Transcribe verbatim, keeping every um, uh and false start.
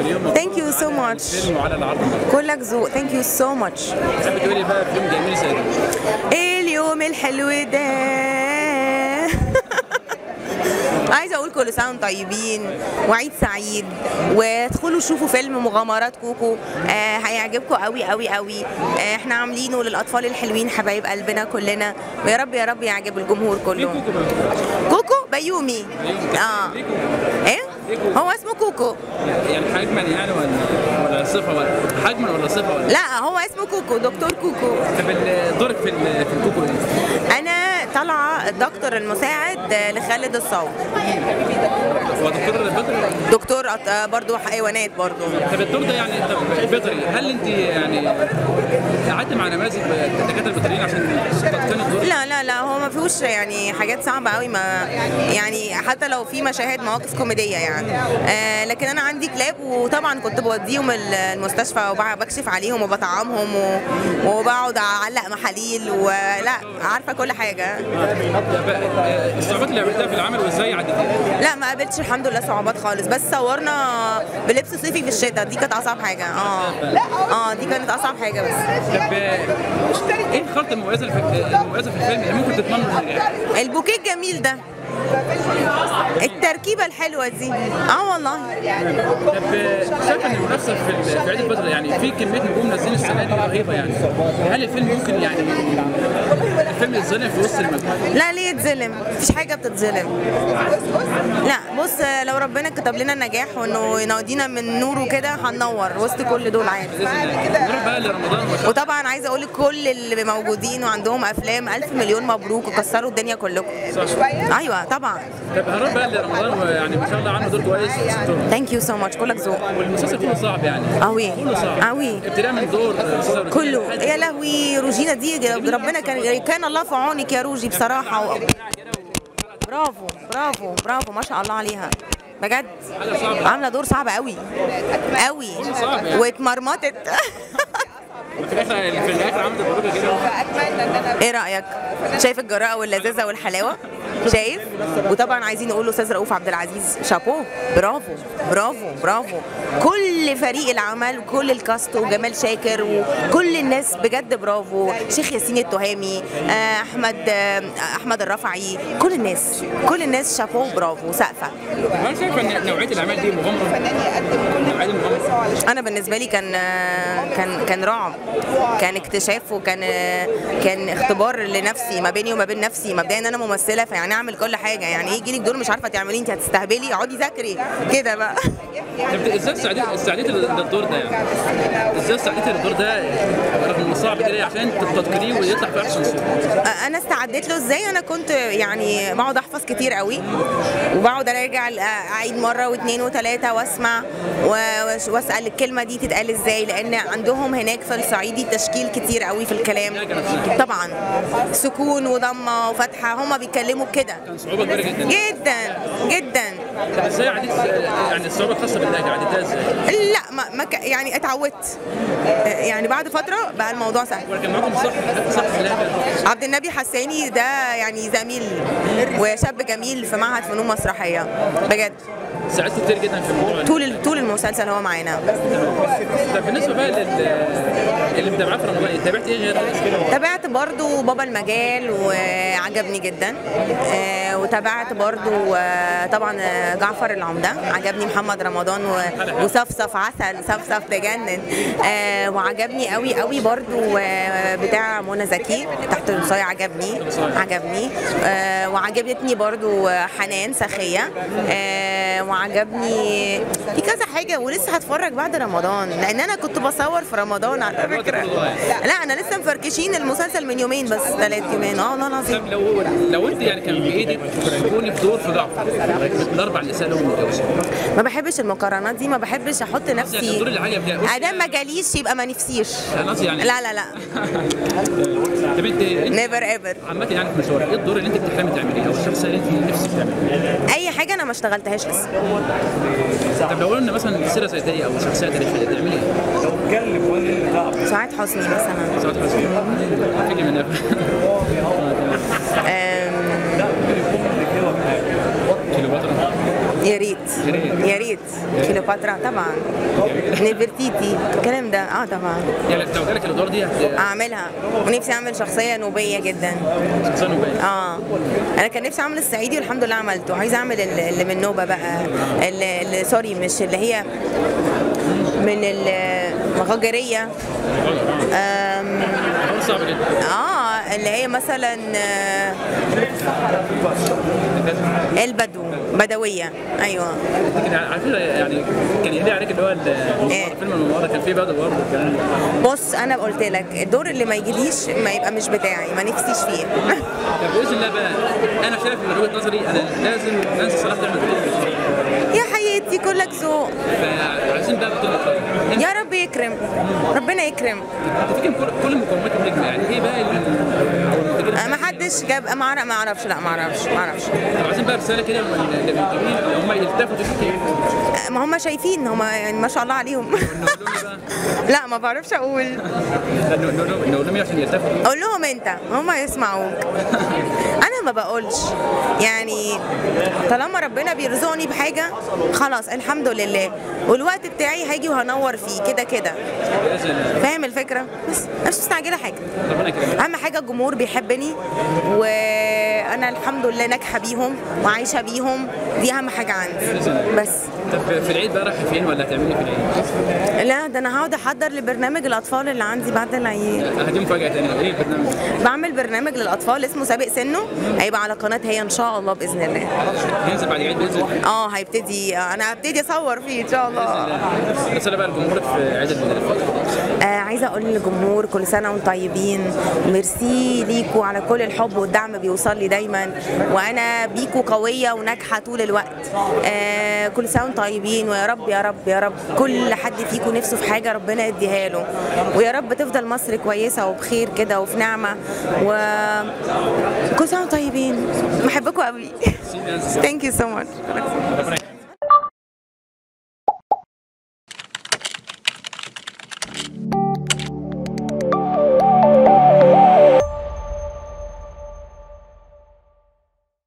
الفيلم اليوم. ثانك يو سو ماتش. الفيلم وعلى العرض. كلك ذوق. ثانك يو سو ماتش. تحب تقولي بقى فيلم جميل زي ده؟ ايه اليوم الحلو ده؟ عايزه اقول كل سنه وانتم طيبين وعيد سعيد، وادخلوا شوفوا فيلم مغامرات كوكو، آه هيعجبكم قوي قوي قوي. آه احنا عاملينه للاطفال الحلوين حبايب قلبنا كلنا، ويا رب يا رب يعجب الجمهور كله. كوكو بيومي. اه ايه هو اسمه كوكو يعني حجما يعني ولا ولا صفه ولا حجما ولا صفه ولا لا، هو اسمه كوكو، دكتور كوكو. طب دورك في في الكوكو ايه؟ انا طالعه الدكتور المساعد لخالد الصاوي. هو دكتور بيطري؟ دكتور برضه حيوانات برضه. طب الدور ده يعني طب بيطري، هل انت يعني قعدت مع نماذج الدكاتره البيطريين عشان تتقني الدور؟ لا لا لا، هو ما فيهوش يعني حاجات صعبه قوي، ما يعني حتى لو في مشاهد مواقف كوميديه يعني. آه لكن انا عندي كلاب، وطبعا كنت بوديهم المستشفى وبكشف عليهم وبطعمهم وبقعد اعلق محاليل ولا عارفه كل حاجه. الصعوبات اللي قابلتها في العمل وازاي عديتيها؟ لا ما قابلتش الحمد لله صعوبات خالص، بس صورنا بلبس صيفي في الشتاء، دي كانت اصعب حاجه. اه اه دي كانت اصعب حاجه بس. طب ايه الخلطه المميزه المميزه في الفيلم اللي ممكن تتمنوا للعيال؟ البوكيه الجميل ده، التركيبه الحلوه دي. اه والله. طب شايفه ان المنافسه في عيد الفطر يعني في كميه نجوم نازلين السنه دي رهيبه يعني، هل الفيلم ممكن يعني الفيلم يتظلم في وسط المجموعه؟ لا ليه يتظلم؟ مفيش حاجه بتتظلم. لا بص، لو ربنا كتب لنا النجاح وانه ينادينا من نوره كده هننور وسط كل دول عادي. نروح بقى لرمضان. وطبعا عايزه اقول لكل اللي موجودين وعندهم افلام الف مليون مبروك، وكسروا الدنيا كلكم. ايوه طبعا. طب هنروح بقى لرمضان ويعني ان شاء الله عامل دور كويس. ثانك يو سو ماتش، كلك ذوق. والمسلسل كله صعب يعني. قوي قوي. ابتداء من دور كله. يا لهوي روجينا دي، ربنا كان كان الله في عونك يا روجي بصراحه. و... برافو برافو برافو، ما شاء الله عليها بجد، عامله دور صعب قوي قوي واتمرمطت. في الاخر في الاخر عملت البروجه كده. ايه رايك؟ شايف الجراءه واللذاذه والحلاوه؟ شايف؟ وطبعا عايزين نقول له استاذ رؤوف عبد العزيز شابوه، برافو برافو برافو، كل فريق العمل وكل الكاست وجمال شاكر وكل الناس بجد برافو، شيخ ياسين التهامي، احمد احمد الرفعي، كل الناس كل الناس شابوه برافو سقفه. انا شايف ان نوعيه الاعمال دي مغامره، نوعيه المغامره انا بالنسبه لي كان كان كان رعب، كان اكتشاف، وكان كان اختبار لنفسي ما بيني وما بين نفسي. مبدئيا انا ممثله، فيعني اعمل كل حاجه، يعني ايه يجي لك دور مش عارفه تعمليه، انت هتستهبلي، اقعدي ذاكري كده بقى. طب ازاي استعديتي للدور ده يعني؟ ازاي استعديتي للدور ده رغم انه صعب كده عشان تتقنيه ويطلع في احسن صوره؟ انا استعديت له ازاي؟ انا كنت يعني بقعد احفظ كتير قوي، وبقعد ارجع اعيد مره واثنين وثلاثه واسمع واسال الكلمه دي تتقال ازاي، لان عندهم هناك في الصعيدي تشكيل كتير قوي في الكلام. طبعا سكون وضمه وفتحه، هما بيتكلموا كده. كان صعوبه كبيره جدا جدا جدا. طب ازاي عديت يعني الصعوبه الخاصه باللهجه، عديتها ازاي؟ لا ما, ما ك... يعني اتعودت يعني، بعد فتره بقى الموضوع سهل. ولكن معاكم صح صح اللهجه عبد النبي حساني ده يعني زميل وشاب جميل في معهد فنون مسرحيه بجد، ساعدته كتير جدا في الموضوع طول طول المسلسل هو معانا. طب بالنسبه بقى اللي متابعاه في رمضان، تابعت ايه غير؟ تابعت برضو بابا المجال وعجبني جدا، آه وتابعت برضو آه طبعا جعفر العمده، عجبني محمد رمضان وصفصف عسل، صفصف تجنن، آه وعجبني قوي قوي برضو آه بتاع منى زكي تحت الوصايه، عجبني عجبني آه وعجبتني برضو حنان سخيه، آه وعجبني في كذا حاجه، ولسه هتفرج بعد رمضان لان انا كنت بصور في رمضان على فكره. لا انا لسه مفركشين المسلسل من يومين بس، ثلاث يومين. اه والله العظيم. طب لو لو انت يعني كان بايدك تكوني في دور في ضعف الاربع نساء اللي هم متجوزين، ما بحبش المقارنات دي، ما بحبش احط نفسي يعني الدور العاليه بتاعي، ادام ما جاليش يبقى ما نفسيش خلاص يعني. لا لا لا طب انت نيفر ايفر عامه يعني في مشوارك، ايه الدور اللي انت بتحلمي تعمليه او الشخصيه اللي انت نفسك تعمليها؟ اي حاجه انا ما اشتغلتهاش لسه. طب لو قلنا مثلا سيره ذاتيه او شخصيه تاريخيه تعملي ايه؟ لو اتكلم ولا سعاد حسني مثلا. سعاد حسني هتيجي من كليوباترا. يا ريت يا ريت كليوباترا طبعا، نيفرتيتي الكلام ده. اه طبعا يعني لو جالك الادوار دي اعملها، ونفسي اعمل شخصيه نوبيه جدا. شخصيه نوبيه؟ اه انا كان نفسي اعمل الصعيدي والحمد لله عملته، عايزه اعمل اللي من نوبه بقى، اللي, اللي سوري مش اللي هي من المغجريه. صعب جدا. اه اللي هي مثلا البدو بدويه. ايوه على فكره يعني كان يهدي عليك اللي هو الفيلم الممر كان فيه بدو برضه الكلام. بص انا قلت لك الدور اللي ما يجيليش ما يبقى مش بتاعي، ما نفسيش فيه. طب باذن الله بقى انا شايف من وجهه نظري انا لازم انسى صلاح احمد يا حياتي. كلك ذوق. عايزين بقى يا رب يكرم، ربنا يكرم. تفتكر كل مقومات النجم يعني ايه بقى اللي ما حدش جاب؟ ما اعرفش، لا ما اعرفش ما اعرفش. عايزين بقى رساله كده اللي هم يلتفتوا ليكي. ما هم شايفين، هم يعني ما شاء الله عليهم. لا ما بعرفش اقول. نقول لهم عشان يلتفتوا. قول لهم انت، هم يسمعوك. انا ما بقولش يعني، طالما ربنا بيرزقني بحاجه خلاص الحمد لله، والوقت بتاعي هاجي وهنور فيه كده كده. فاهم الفكره؟ بس انا مش مستعجله حاجه، اهم حاجه الجمهور بيحبني وانا الحمد لله ناجحه بيهم وعايشه بيهم، دي اهم حاجه عندي بس. طب في العيد بقى رايحه فين ولا هتعملي في العيد؟ لا ده انا هقعد احضر لبرنامج الاطفال اللي عندي بعد العيد. هدي مفاجاه ثانيه. ايه البرنامج؟ بعمل برنامج للاطفال اسمه سابق سنه، هيبقى على قناه هي ان شاء الله باذن الله. هينزل بعد العيد باذن الله. اه هيبتدي، انا هبتدي اصور فيه ان شاء الله. رساله بقى لجمهورك في عيد الميلاد. آه عايزه اقول للجمهور كل سنه وانتم طيبين، ميرسي ليكوا على كل الحب والدعم بيوصل لي دايما، وانا بيكوا قويه وناجحه طول الوقت. آه كل سنه وانتم طيبين، ويا رب يا رب يا رب كل حد فيكوا نفسه في حاجه ربنا يديها له، ويا رب تفضل مصر كويسه وبخير كده وفي نعمه، وكل سنه وانتم طيبين، بحبكوا قوي. ثانك يو سو ماتش.